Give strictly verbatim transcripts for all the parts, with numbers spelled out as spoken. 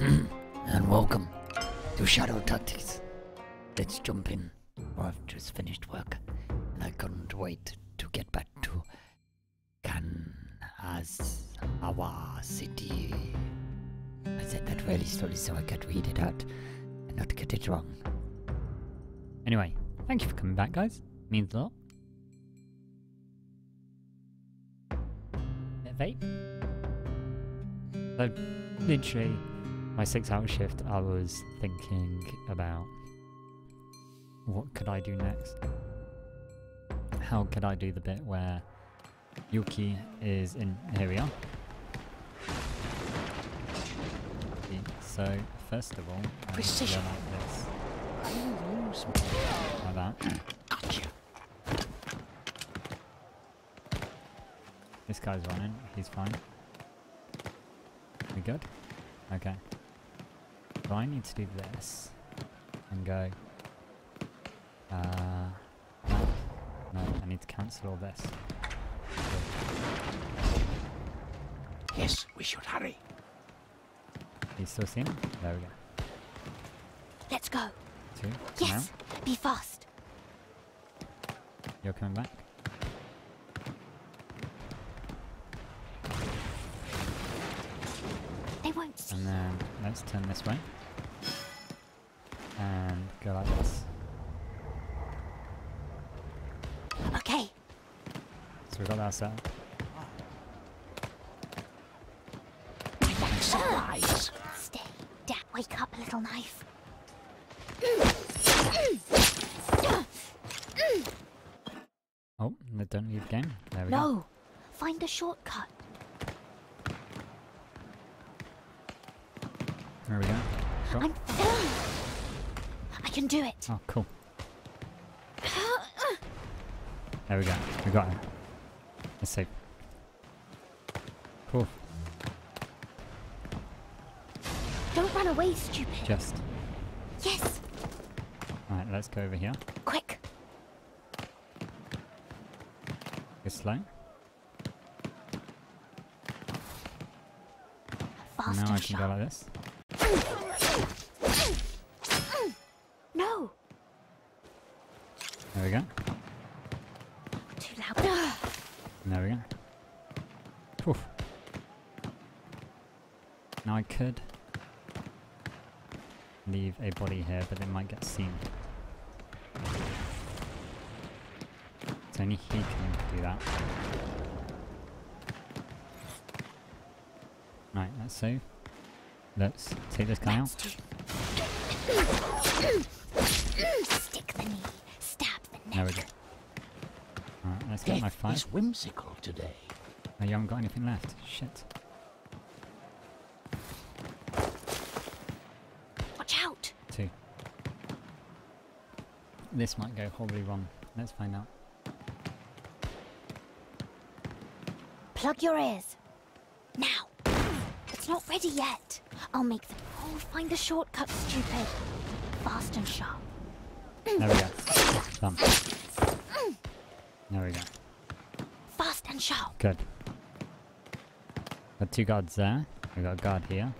And welcome to Shadow Tactics. Let's jump in. I've just finished work and I couldn't wait to get back to Kanazawa City. I said that really slowly so I could read it out and not get it wrong. Anyway, thank you for coming back, guys. It means a lot. Bit of vape. So, literally, my six-hour shift, I was thinking about what could I do next. How could I do the bit where Yuki is in? Here we are. So first of all, I'm going to go like this. Like that. Gotcha. This guy's running, he's fine. We good? Okay. So I need to do this and go. Uh, no. no, I need to cancel all this. Yes, we should hurry. You still see him? There we go. Let's go. Two. Yes, now. Be fast. You're coming back. They won't see. And then let's turn this way and go like this. Okay. So we got that set up. Surprise! Stay down. Wake up, little knife. Oh, I don't leave game. There we no. go. No! Find a shortcut. There we go. Short. I'm done. I can do it. Oh, cool. There we go. We got him. Let's see. Cool. Don't run away, stupid. Just. Yes. Alright, let's go over here. Quick. It's slow. Faster. Now I can go like this. No. There we go. Too loud. There we go. Oof. Now I could leave a body here, but it might get seen. So only he can do that. Right, let's save. Let's take this guy out. Stick the knee, stab the neck. There we go. Alright, let's get my five. It's whimsical today. Oh, you haven't got anything left. Shit. This might go horribly wrong. Let's find out. Plug your ears. Now. It's not ready yet. I'll make them all find the shortcut, stupid. Fast and sharp. There we go. Done. There we go. Fast and sharp. Good. Got two guards there. We got a guard here.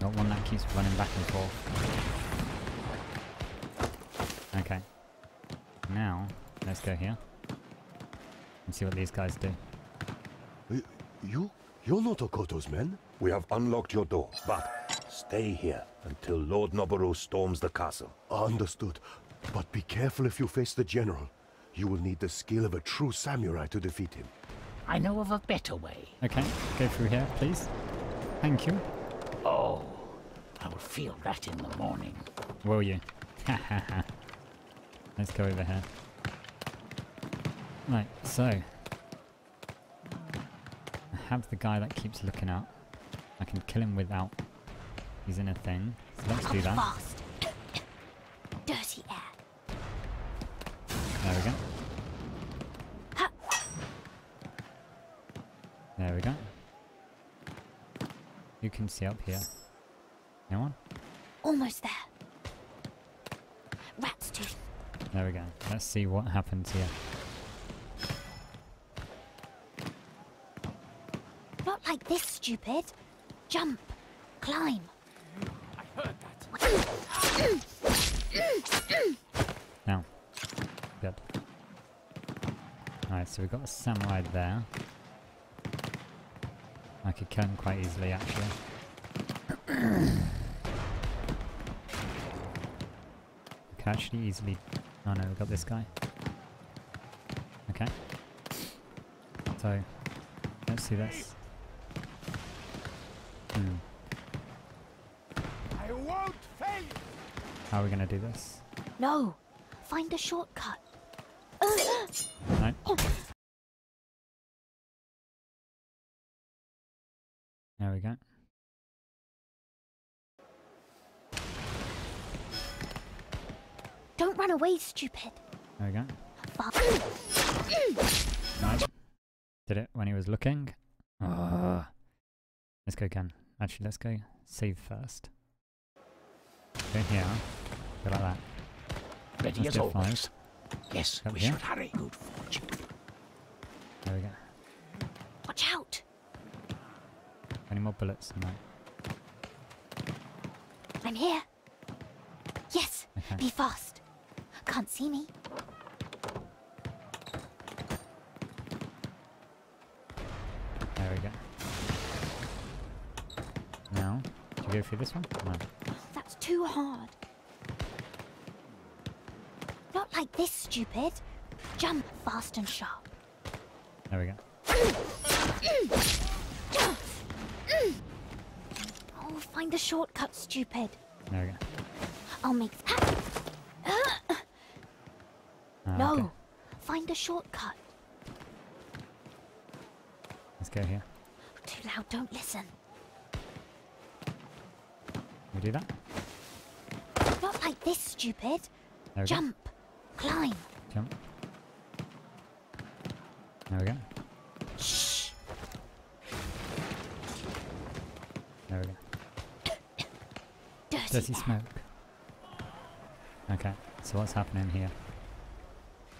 Got one that keeps running back and forth. Okay, now let's go here and see what these guys do. Uh, you, you're not Okoto's men. We have unlocked your door, but stay here until Lord Noboru storms the castle. Understood, but be careful if you face the general. You will need the skill of a true samurai to defeat him. I know of a better way. Okay, go through here, please. Thank you. Oh, I will feel that in the morning. Will you? Ha ha ha. Let's go over here. Right, so I have the guy that keeps looking up. I can kill him without. He's in a thing. So let's do that. Fast. Dirty air. There we go. Ha. There we go. You can see up here. No one? Almost there. Rat's tooth. There we go. Let's see what happens here. Not like this, stupid. Jump. Climb. Now. Good. Alright, so we've got the samurai there. I could kill him quite easily, actually. We could actually easily... Oh no, we've got this guy. Okay. So, let's do this. Hmm. I won't fail. How are we gonna do this? No! Find a shortcut! No. There we go. Don't run away, stupid! There we go. Nice. Did it when he was looking. Oh. Let's go again. Actually, let's go save first. Go here. Go like that. Ready let's as always. Yes, up we here. Should hurry. Good fortune. There we go. Watch out! Any more bullets? No. I'm here. Yes. Okay. Be fast. Can't see me. There we go. Now, do you go through this one? No. That's too hard. Not like this, stupid. Jump fast and sharp. There we go. Oh, find the shortcut, stupid. There we go. I'll make that. Uh, no, okay. Find a shortcut. Let's go here. Too loud, don't listen. We do that? Not like this, stupid. Jump. Go. Climb. Jump. There we go. Shh. There we go. Dirty, Dirty smoke. Okay, so what's happening here?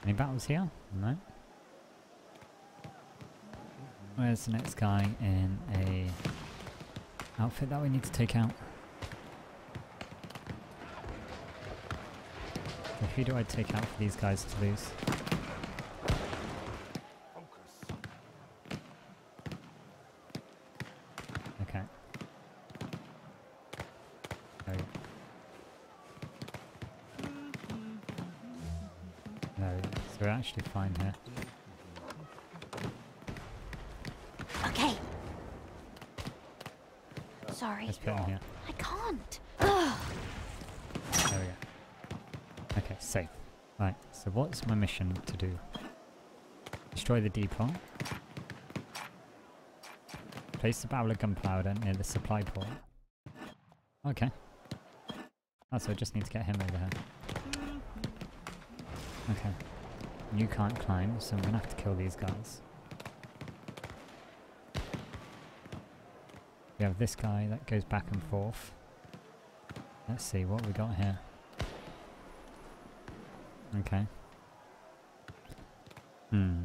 Any battles here? No. Where's the next guy in a outfit that we need to take out? So who do I take out for these guys to lose? Okay. There we go. There we go. So we're actually fine here. Okay. Sorry. Let's put him here. I can't. Ugh. There we go. Okay, safe. Right, so what's my mission to do? Destroy the depot. Place the barrel of gunpowder near the supply port. Okay. Oh, so I just need to get him over here. Okay. You can't climb, so I'm gonna have to kill these guys. We have this guy that goes back and forth. Let's see what we got here. Okay. Hmm.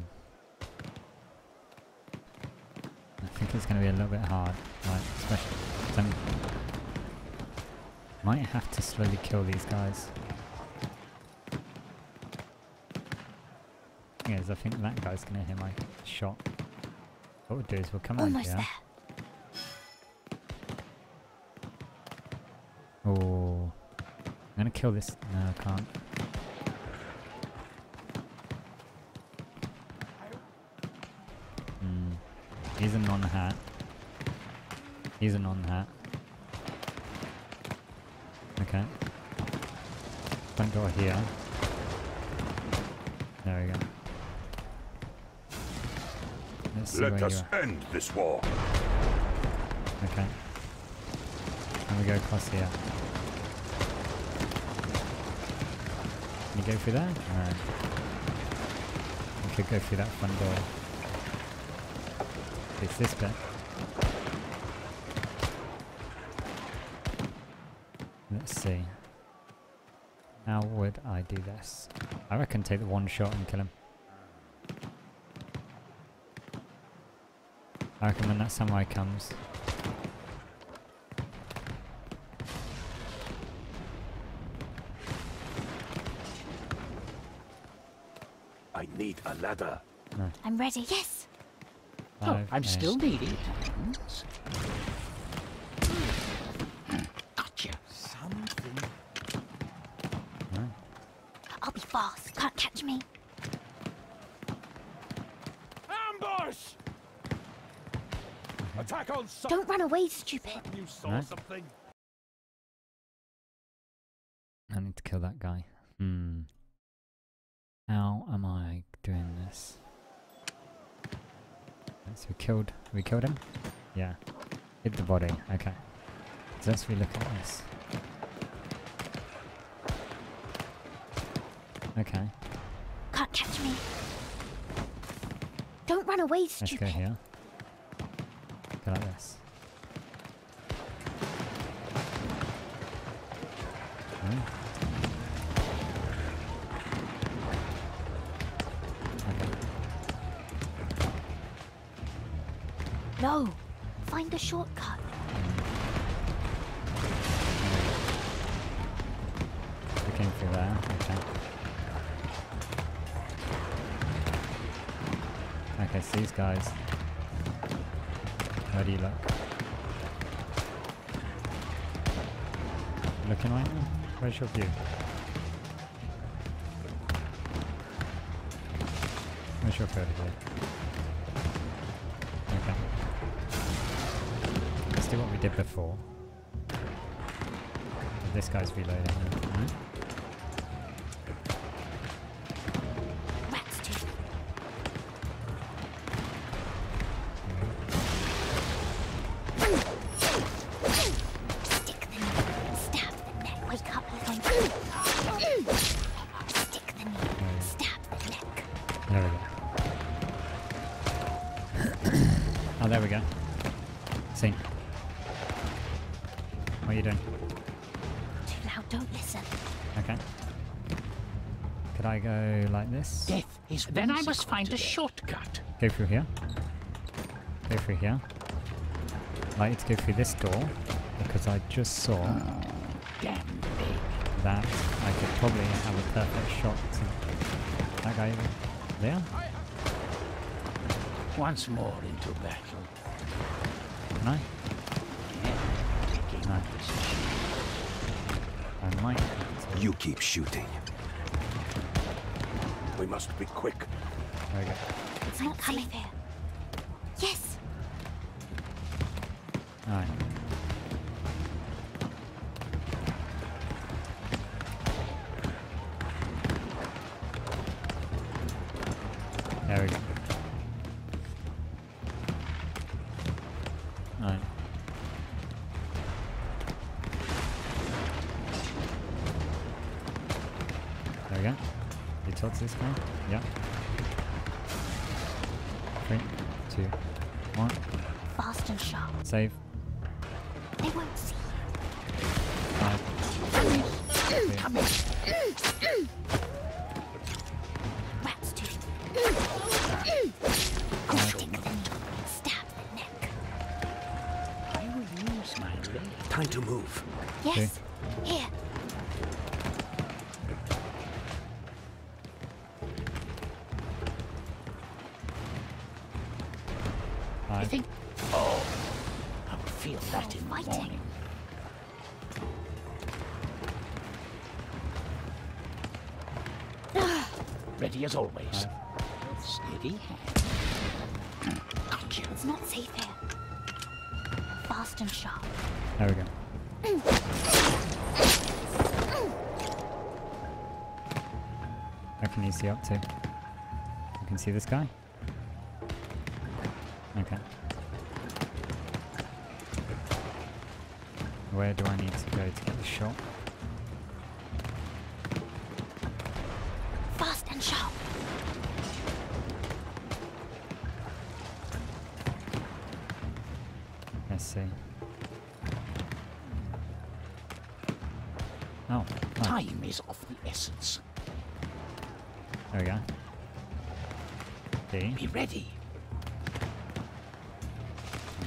I think it's going to be a little bit hard, right? Especially, so might have to slowly kill these guys. Yes, I think that guy's going to hit my shot. What we'll do is we'll come out here. There. Oh, I'm going to kill this. No, I can't. He's a non-hat. He's a non-hat. Okay. Front door here. There we go. Let's see Let us end this war. Okay. And we go across here. Can you go through there? No. We could go through that front door. It's this bit. Let's see. How would I do this? I reckon take the one shot and kill him. I reckon when that samurai comes. need a ladder. Hmm. I'm ready. Yes. Oh, okay. I'm still needed. Gotcha. Something. Hmm. I'll be fast. Can't catch me. Ambush! Okay. Attack on something. Don't run away, stupid. You saw no? something. I need to kill that guy. Hmm. How am I doing this? So we killed. We killed him. Yeah. Hit the body. Okay. So let's relook at this. Okay. Can't catch me. Don't run away, stupid. Let's go here. Go like this. Hmm. No! Find a shortcut! We came through there, okay. Okay, so these guys. Where do you look? Looking right now? Where's your view? Where's your photo view? Do what we did before. This guy's reloading now, right? Rats too. Stick the knee. Stab the neck. Wake up, you going. Stick the knee. Stab the neck. There we go. Oh, there we go. See. What are you doing? Too loud, don't listen. Okay. Could I go like this? Death is then I must find a shortcut. Go through here. Go through here. I need to go through this door because I just saw oh, damn that I could probably have a perfect shot. That guy there. Once more into battle. Can I? No. I might. You keep shooting. We must be quick. There we go. It's not coming there. Yes. All right. There we go. All right. This guy? Yeah. Three, two, one. Fast and sharp. Save. They won't see. Five. Three. Come in. Rats too. Stick the knee. Stab the neck. I will use my leg. Time to move. Yes. Two. As always. Right. Steady hand. Gotcha. It's not safe here. Fast and sharp. There we go. How can you see up to? You can see this guy? Okay. Where do I need to go to get the shot? Oh, oh. Time is of the essence. There we go. D. Be ready.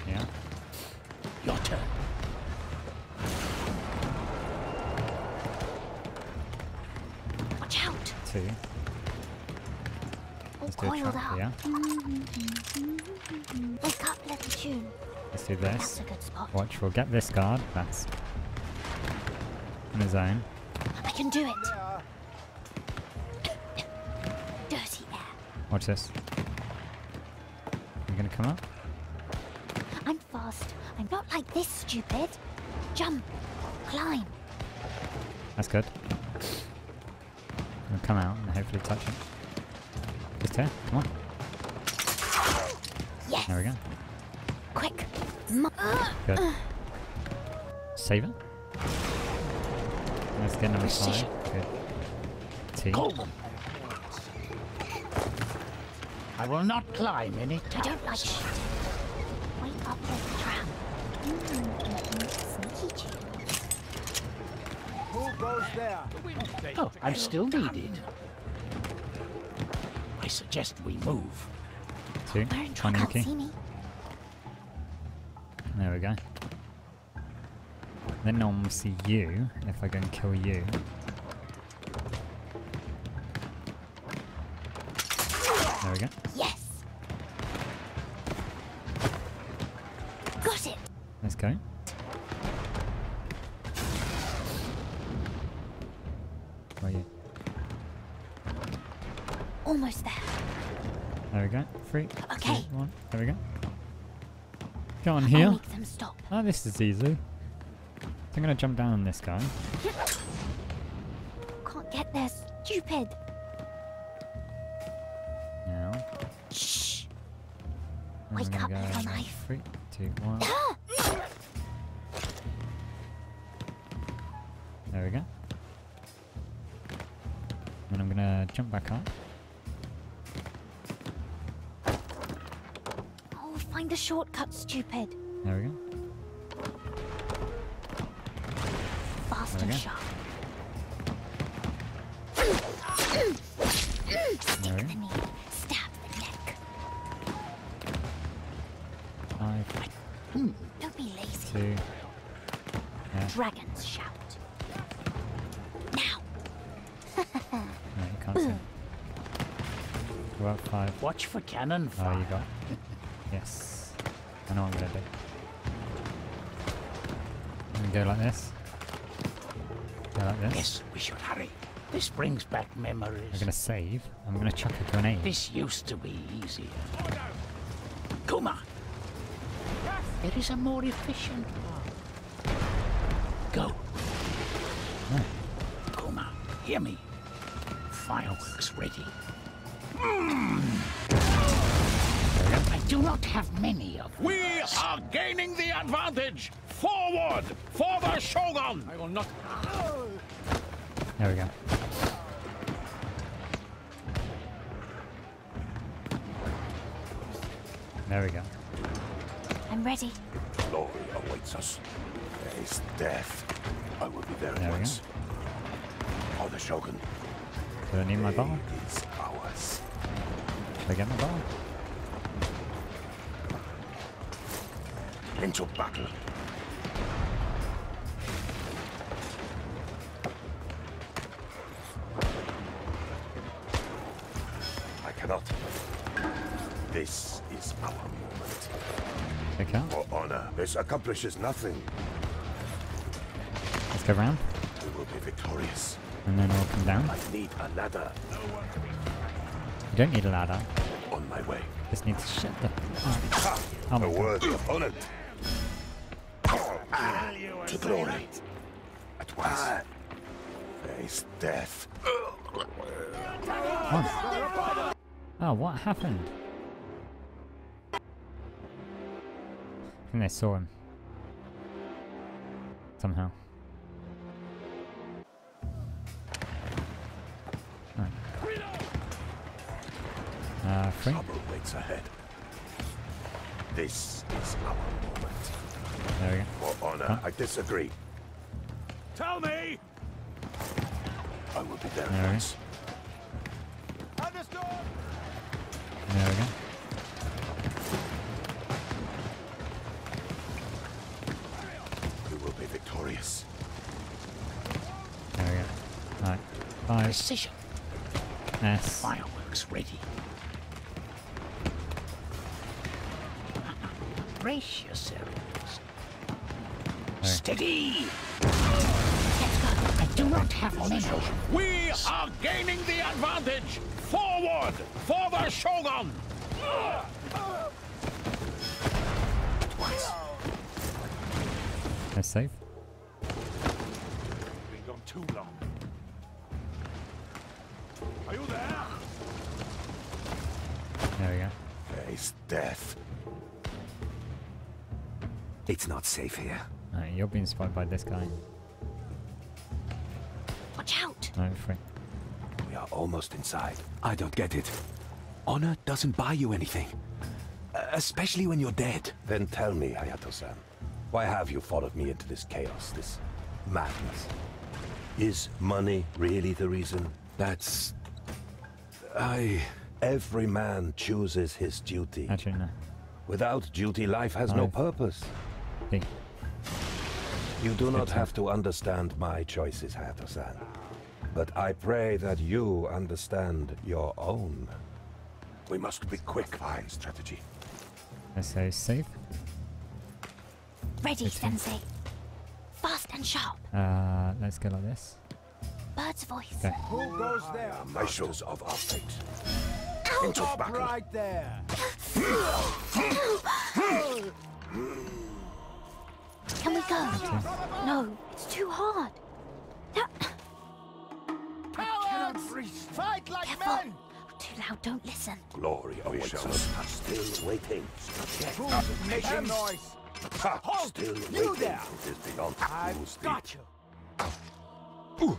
Yeah. Your turn. Watch out. Two. Let's do a tune. Yeah. Wake up, let it tune. Let's do this. Watch, we'll get this guard. That's in his own. I can do it. Dirty air. Watch this. You gonna come up? I'm fast. I'm not like this, stupid. Jump, climb. That's good. I'll come out and hopefully touch it. Just here, come on. Yes. There we go. Quick. Good. Save it. Let's get number five. Good. T. I will not climb any times. I don't like shit. Wake up with the tram. Who goes there? Oh, I'm still needed. I suggest we move. Two. One Yuki. There we go. Then no one will see you if I go and kill you. There we go. Yes. Got it. Let's go. Where are you? Almost there. There we go. Three. Okay. Two, one. There we go. Go on here. I'll make them stop. Oh, this is easy. I'm gonna jump down on this guy. Can't get there, stupid. Now. Shh. And wake up, little knife. Three, two, one. There we go. And I'm gonna jump back up. Oh, find the shortcut, stupid. There we go. There we go. Stick the knee, stab the neck. Five. Don't be lazy. Two. Yeah. Dragons shout. Now. No, you can't see. Go out five. Watch for cannon fire. Oh, you got it. Yes. I know what I'm going to do. I'm going to go like this. Like this. Yes, we should hurry. This brings back memories. I'm gonna save. I'm gonna chuck a grenade. This used to be easier. Oh, no. Kuma! Yes. There is a more efficient one. Go. Oh. Kuma, hear me. Fireworks ready. Mm. I do not have many of them. We are gaining the advantage! Forward! For the Shogun! I will not... There we go. There we go. I'm ready. Glory awaits us. There is death. I will be there at once. For the Shogun. Do I need my bar? It's ours. Should I get my bar? Into battle. I cannot. This is our moment. Okay. For honor, this accomplishes nothing. Let's go round. We will be victorious. And then we'll come down. I need a ladder. You don't need a ladder. On my way. Just need to shut the. Oh. Oh my a worthy opponent. To glory. At once. Ah. There is death. What? Oh, what happened? I think they saw him. Somehow. Right. Uh, free? Trouble waits ahead. This is our moment. There we go. For honor, huh? I disagree. Tell me! I will be there. There we go. There we go. We will be victorious. There we go. Alright. Five. Precision. Yes. Fireworks ready. brace yourselves. Right. Steady! Let's go. I do not have measures. We are gaining the advantage! Forward! For the Shogun! Twice. That's safe. We've gone too long. Are you there? There we go. Face death. It's not safe here. Alright, you're being spotted by this guy. Watch out! I'm free. We are almost inside. I don't get it. Honor doesn't buy you anything. Uh, especially when you're dead. Then tell me, Hayato-san, why have you followed me into this chaos, this madness? Is money really the reason? That's... I... Every man chooses his duty. Actually, no. Without duty, life has I've... no purpose. Think. You do not have to understand my choices, Hathosan. But I pray that you understand your own. We must be quick behind strategy. Let's say safe. Ready, it's Sensei. Fast and sharp. Uh, let's go like this. Bird's voice. Okay. Who goes there? Measures of our fate. Ow. Into Stop battle. Right there. Can we go? Okay. No, it's too hard. No. I cannot breathe. Fight like Careful. Men. Too loud, don't listen. Glory awaits us. Still waiting. Making noise. Hold still you there. It is beyond I've got you. Ooh.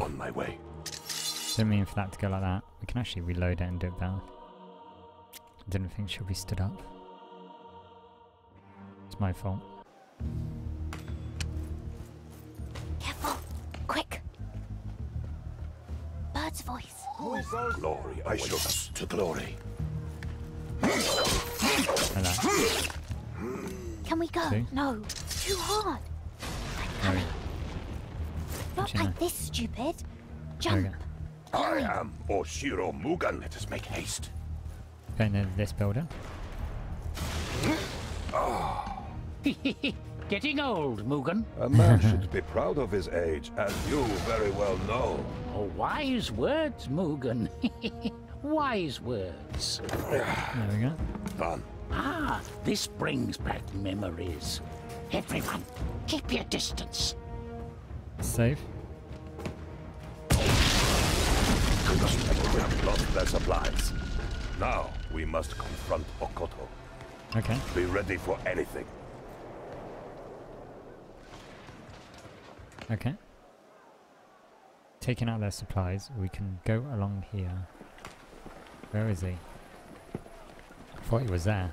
On my way. Didn't mean for that to go like that. We can actually reload it and do it better. Didn't think she'll be stood up. It's my fault. Careful! Quick! Bird's voice. Glory, I shall to glory. Hello. Can we go? See? No. It's too hard. Coming. Not like this, stupid. Jump. I am Oshiro Mugen. Let us make haste. Going into this building. Oh. Getting old, Mugen. A man should be proud of his age, as you very well know. Oh, wise words, Mugen. Wise words. There we go. Done. Ah, this brings back memories. Everyone, keep your distance. Safe. We have lost their supplies. Now we must confront Okoto. Okay. Be ready for anything. Okay. Taking out their supplies, we can go along here. Where is he? I thought he was there.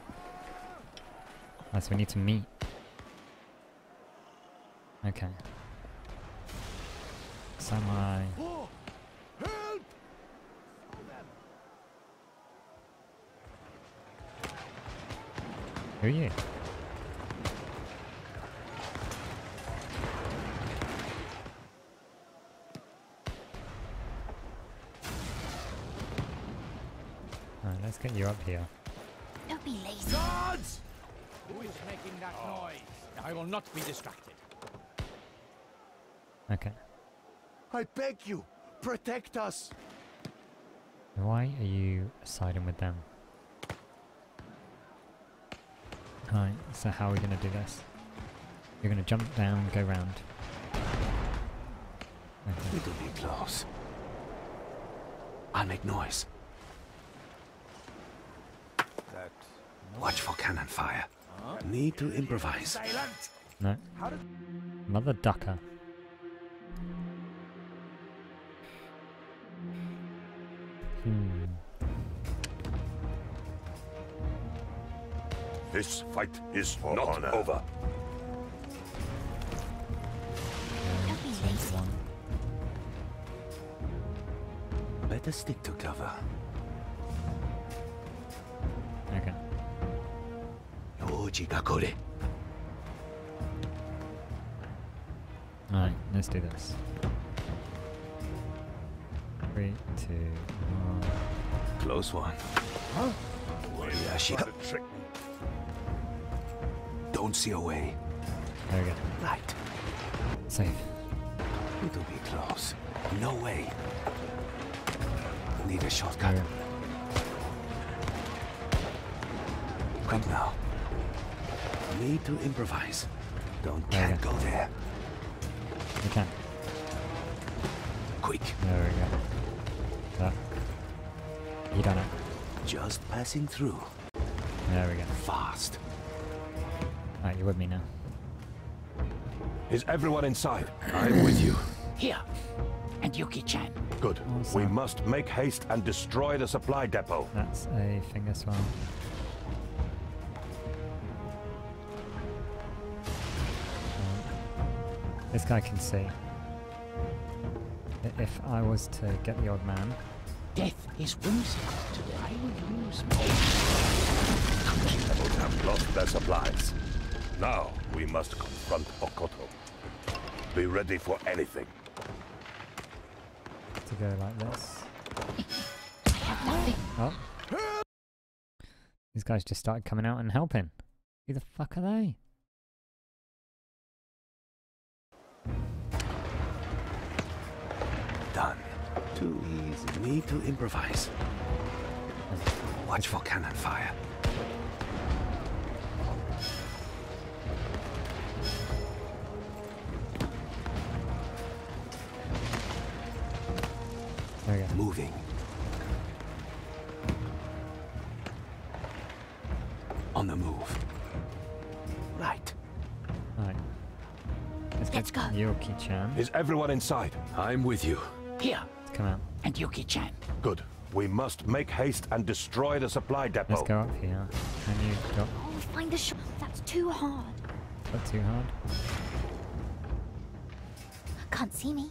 Alright, so we need to meet. Okay. Samurai. Help! Who are you? Alright, let's get you up here. Don't be lazy. Guards! Who is making that oh. noise? I will not be distracted. Okay. I beg you, protect us. Why are you siding with them? Alright, so how are we going to do this? You're going to jump down, go round. Okay. It'll be close. I'll make noise. That Watch for cannon fire. Huh? Need to improvise. Silent. No. Mother ducker. Hmm. This fight is for not honor. Over. Okay, better stick to cover. Okay. Alright, let's do this. Three, two, one. Close one. Huh? Yeah, she had a trick me. Don't see a way. There we go. Right. Save. It'll be close. No way. Need a shortcut. There. Quick now. Need to improvise. Don't there can't go. go there. You can. Quick. There we go. That. You done it. Just passing through. There we go. Fast. Alright, you're with me now. Is everyone inside? I'm with you. Here. And Yuki-chan. Good. Also. We must make haste and destroy the supply depot. That's a thing as well. Um, this guy can see. If I was to get the odd man. Death is whimsical today. I would lose my... The rebels have lost their supplies. Now we must confront Okoto. Be ready for anything. To go like this. I have nothing. Oh. These guys just started coming out and helping. Who the fuck are they? Done. Too easy. Need to improvise. Watch for cannon fire. There we go. Moving. On the move. Right. Alright. Let's, Let's go. go. Yuki-chan. Is everyone inside? I'm with you. Here. Come out. And Yuki-chan. Good. We must make haste and destroy the supply depot. Let's go up here. Can you go? Oh, find the shop. That's too hard. Not too hard. Can't see me.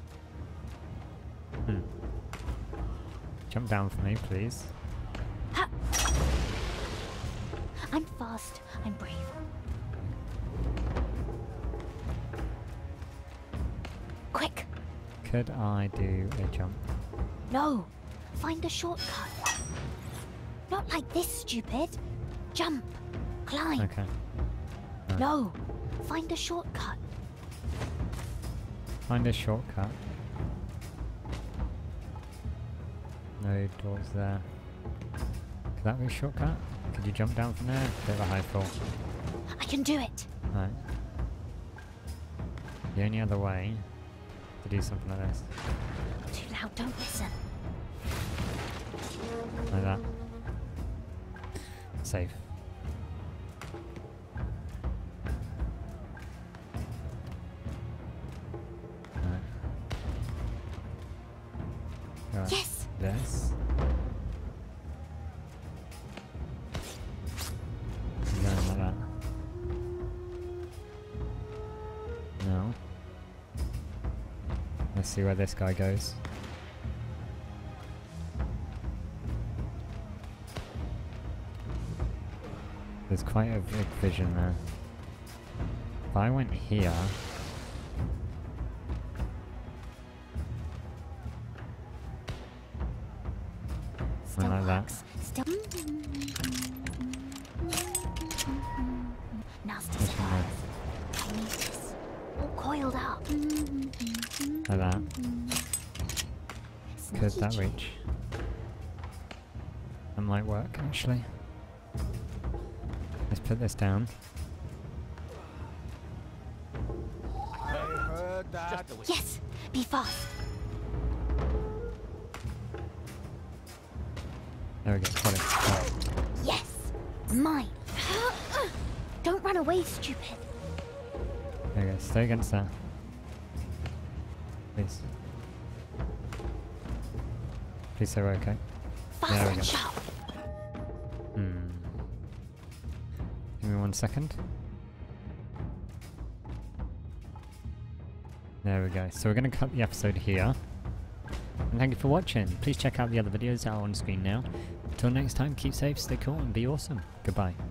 Hmm. Jump down for me, please. Ha! I'm fast. I'm brave. Quick. Could I do a jump? No. Find a shortcut. Not like this, stupid. Jump. Climb. Okay. Right. No. Find a shortcut. Find a shortcut. No doors there. Could that be a shortcut? Could you jump down from there? Bit of a high fall. I can do it. Right. The only other way to do something like this. Too loud. Don't listen. Like that. Save. Right. Yes. This. No, like that. No. Let's see where this guy goes. There's quite a big vision there. If I went here. Like that. Still nasty surprise. All coiled up. Like that. Could that reach? That might work actually. Let's put this down. I heard that. Yes! Be fast! There we go, got it. Right. Yes! Mine! Don't run away, stupid! There we go, stay against that. Please. Please say we're okay. Fast there we go. Shot. Hmm. Give me one second. There we go, so we're going to cut the episode here. And thank you for watching. Please check out the other videos that are on screen now. Until next time, keep safe, stay cool, and be awesome. Goodbye.